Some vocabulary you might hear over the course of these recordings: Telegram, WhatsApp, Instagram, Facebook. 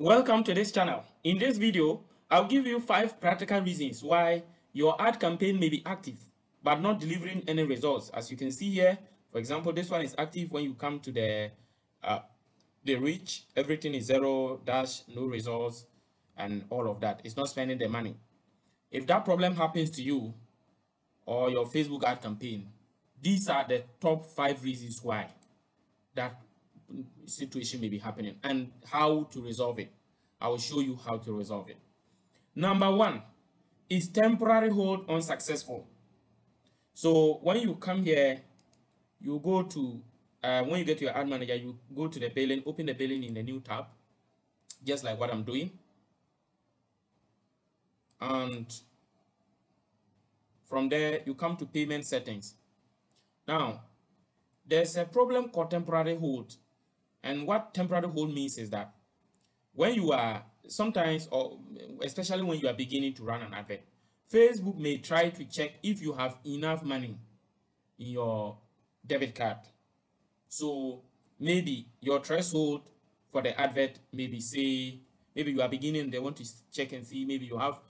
Welcome to this channel. In this video, I'll give you 5 practical reasons why your ad campaign may be active but not delivering any results. As you can see here, for example, this one is active. When you come to the reach, everything is zero, dash, no results, and all of that. It's not spending the money. If that problem happens to you or your Facebook ad campaign, these are the top 5 reasons why that situation may be happening and how to resolve it. I will show you how to resolve it. Number 1 is temporary hold unsuccessful. So when you come here, you go to when you get to your ad manager, you go to the billing, open the billing in the new tab, just like what I'm doing. And from there, you come to payment settings. Now, there's a problem called temporary hold. And what temporary hold means is that when you are sometimes, or especially when you are beginning to run an advert, Facebook may try to check if you have enough money in your debit card. So maybe your threshold for the advert, maybe say, maybe you are beginning, they want to check and see, maybe you have,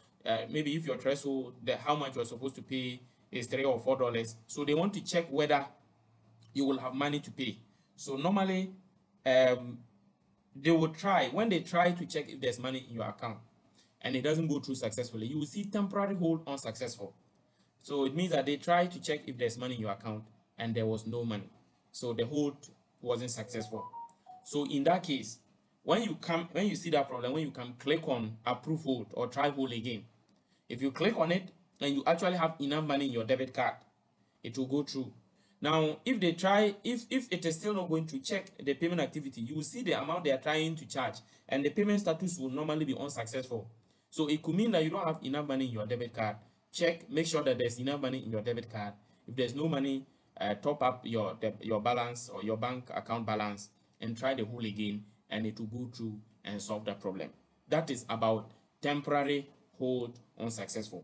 maybe if your threshold, how much you're supposed to pay is $3 or $4. So they want to check whether you will have money to pay. So normally, they will try, when they try to check if there's money in your account and it doesn't go through successfully, you will see temporary hold unsuccessful. So it means that they try to check if there's money in your account and there was no money. So the hold wasn't successful. So in that case, when you see that problem, when you come, click on approve hold or try hold again. If you click on it and you actually have enough money in your debit card, it will go through. Now, if they try, if it is still not going to check the payment activity, you will see the amount they are trying to charge and the payment status will normally be unsuccessful. So it could mean that you don't have enough money in your debit card. Check, make sure that there's enough money in your debit card. If there's no money, top up your balance or your bank account balance and try the whole again, and it will go through and solve that problem. That is about temporary hold unsuccessful.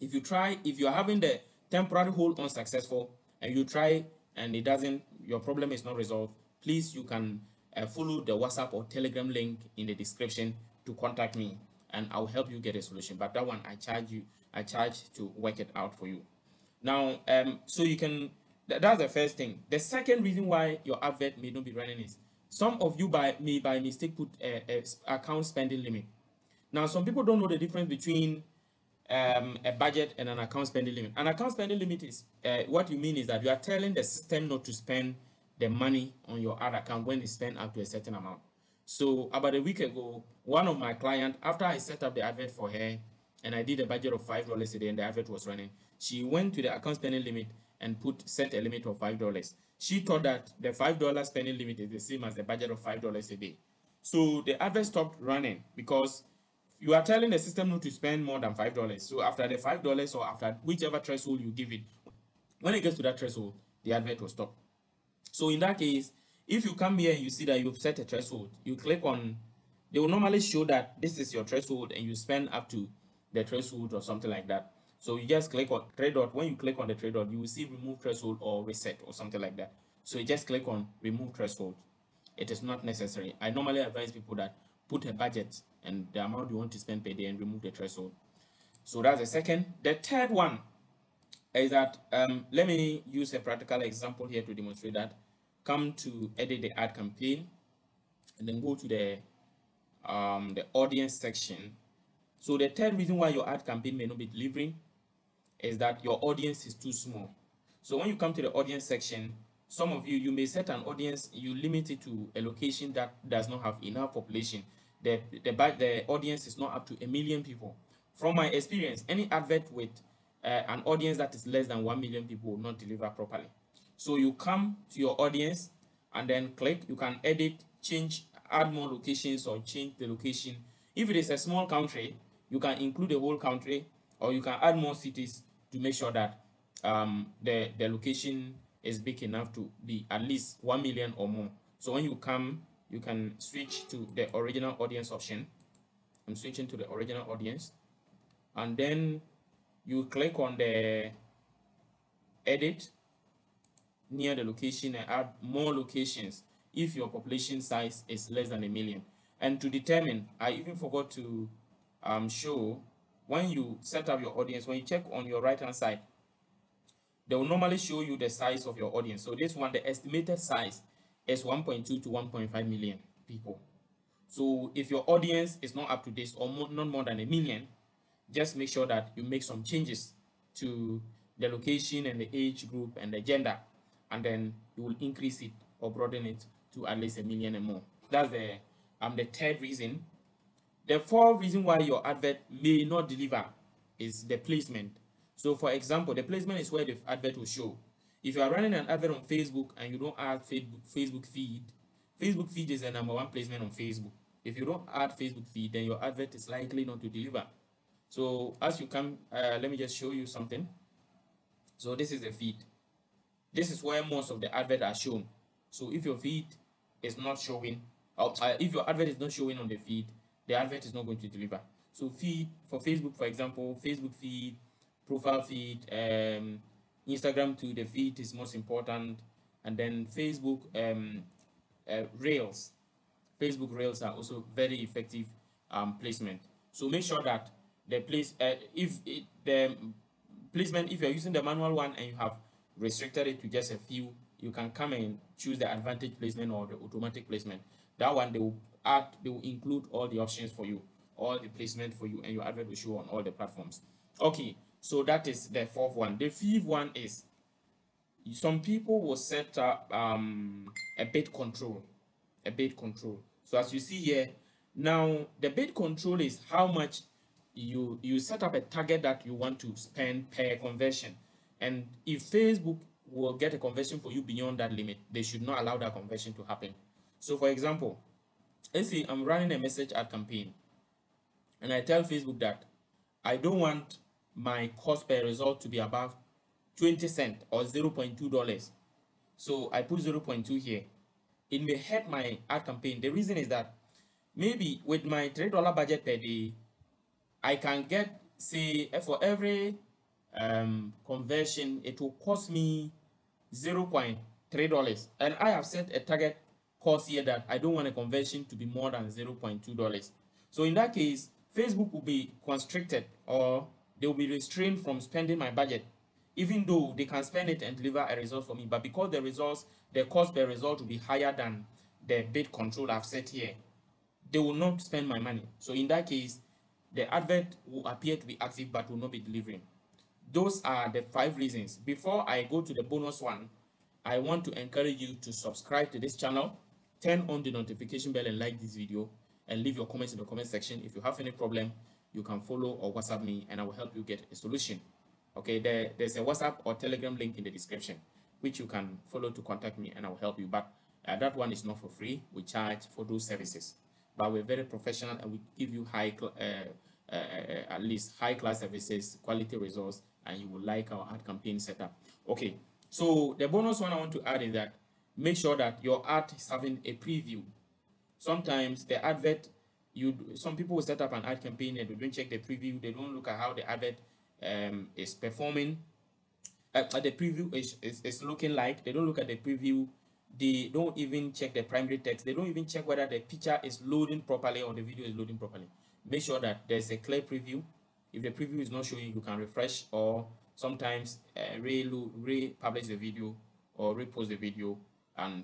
If you try, if you're having the temporary hold unsuccessful, and you try and it doesn't, your problem is not resolved, please, you can follow the WhatsApp or Telegram link in the description to contact me and I'll help you get a solution. But that one, I charge to work it out for you. Now, so you can, that's the first thing. The second reason why your advert may not be running is some of you may by mistake put an account spending limit. Now, some people don't know the difference between a budget and an account spending limit. An account spending limit is, what you mean is that you are telling the system not to spend the money on your ad account when it's spent up to a certain amount. So about a week ago, one of my clients, after I set up the advert for her and I did a budget of $5 a day and the advert was running, she went to the account spending limit and set a limit of $5. She thought that the $5 spending limit is the same as the budget of $5 a day. So the advert stopped running because you are telling the system not to spend more than $5. So after the $5 or after whichever threshold you give it, when it gets to that threshold, the advert will stop. So in that case, if you come here and you see that you've set a threshold, you click on, they will normally show that this is your threshold and you spend up to the threshold or something like that. So you just click on three dot. When you click on the three dot, you will see remove threshold or reset or something like that. So you just click on remove threshold. It is not necessary. I normally advise people that put a budget and the amount you want to spend per day and remove the threshold. So that's the second. The third one is that, let me use a practical example here to demonstrate that. Come to edit the ad campaign and then go to the audience section. So the third reason why your ad campaign may not be delivering is that your audience is too small. So when you come to the audience section, some of you, you may set an audience, you limit it to a location that does not have enough population. The audience is not up to 1 million people. From my experience, any advert with an audience that is less than 1 million people will not deliver properly. So you come to your audience and then click. You can edit, change, add more locations or change the location. If it is a small country, you can include the whole country or you can add more cities to make sure that the location is big enough to be at least 1 million or more. So when you come, you can switch to the original audience option. I'm switching to the original audience. And then you click on the edit near the location and add more locations if your population size is less than 1 million. And to determine, I even forgot to show, when you set up your audience, when you check on your right hand side, they will normally show you the size of your audience. So this one, the estimated size is 1.2 to 1.5 million people. So if your audience is not up to this or not more than 1 million, just make sure that you make some changes to the location and the age group and the gender, and then you will increase it or broaden it to at least 1 million and more. That's the third reason. The fourth reason why your advert may not deliver is the placement. So for example, the placement is where the advert will show. If you are running an advert on Facebook and you don't add Facebook feed, Facebook feed is the #1 placement on Facebook. If you don't add Facebook feed, then your advert is likely not to deliver. So as you come, let me just show you something. So this is the feed. This is where most of the adverts are shown. So if your feed is not showing, or if your advert is not showing on the feed, the advert is not going to deliver. So feed for Facebook, for example, Facebook feed, profile feed, Instagram to the feed is most important, and then Facebook Reels. Facebook Reels are also very effective placement. So make sure that the placement, if you're using the manual one and you have restricted it to just a few, you can come and choose the advantage placement or the automatic placement. That one, they will include all the options for you, all the placement for you, and your advert will show on all the platforms. Okay, so that is the fourth one. The fifth one is some people will set up a bid control. A bid control. So as you see here, now the bid control is how much you set up a target that you want to spend per conversion. And if Facebook will get a conversion for you beyond that limit, they should not allow that conversion to happen. So for example, let's say I'm running a message ad campaign and I tell Facebook that I don't want my cost per result to be above 20 cents or $0.2. So I put 0.2 here. It may hurt my ad campaign. The reason is that maybe with my $3 budget per day, I can get, say, for every conversion, it will cost me $0.3, and I have set a target cost here that I don't want a conversion to be more than $0.2. So in that case, Facebook will be constricted, or they will be restrained from spending my budget, even though they can spend it and deliver a result for me. But because the results, the cost per result will be higher than the bid control I've set here, they will not spend my money. So in that case, the advert will appear to be active but will not be delivering. Those are the five reasons. Before I go to the bonus one, I want to encourage you to subscribe to this channel, turn on the notification bell and like this video, and leave your comments in the comment section. If you have any problem, you can follow or WhatsApp me and I will help you get a solution. Okay, there's a WhatsApp or Telegram link in the description, which you can follow to contact me and I will help you. But that one is not for free. We charge for those services. But we're very professional and we give you at least high class services, quality results, and you will like our ad campaign setup. Okay, so the bonus one I want to add is that make sure that your ad is having a preview. Sometimes the advert, some people will set up an ad campaign and they don't check the preview. They don't look at how the advert is performing. The preview is looking like. They don't look at the preview. They don't even check the primary text. They don't even check whether the picture is loading properly or the video is loading properly. Make sure that there's a clear preview. If the preview is not showing, you can refresh, or sometimes republish the video or repost the video and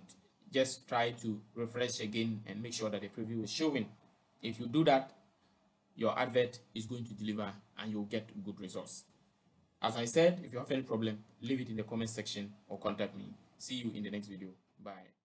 just try to refresh again and make sure that the preview is showing. If you do that, your advert is going to deliver and you'll get good results. As I said, if you have any problem, leave it in the comment section or contact me. See you in the next video. Bye.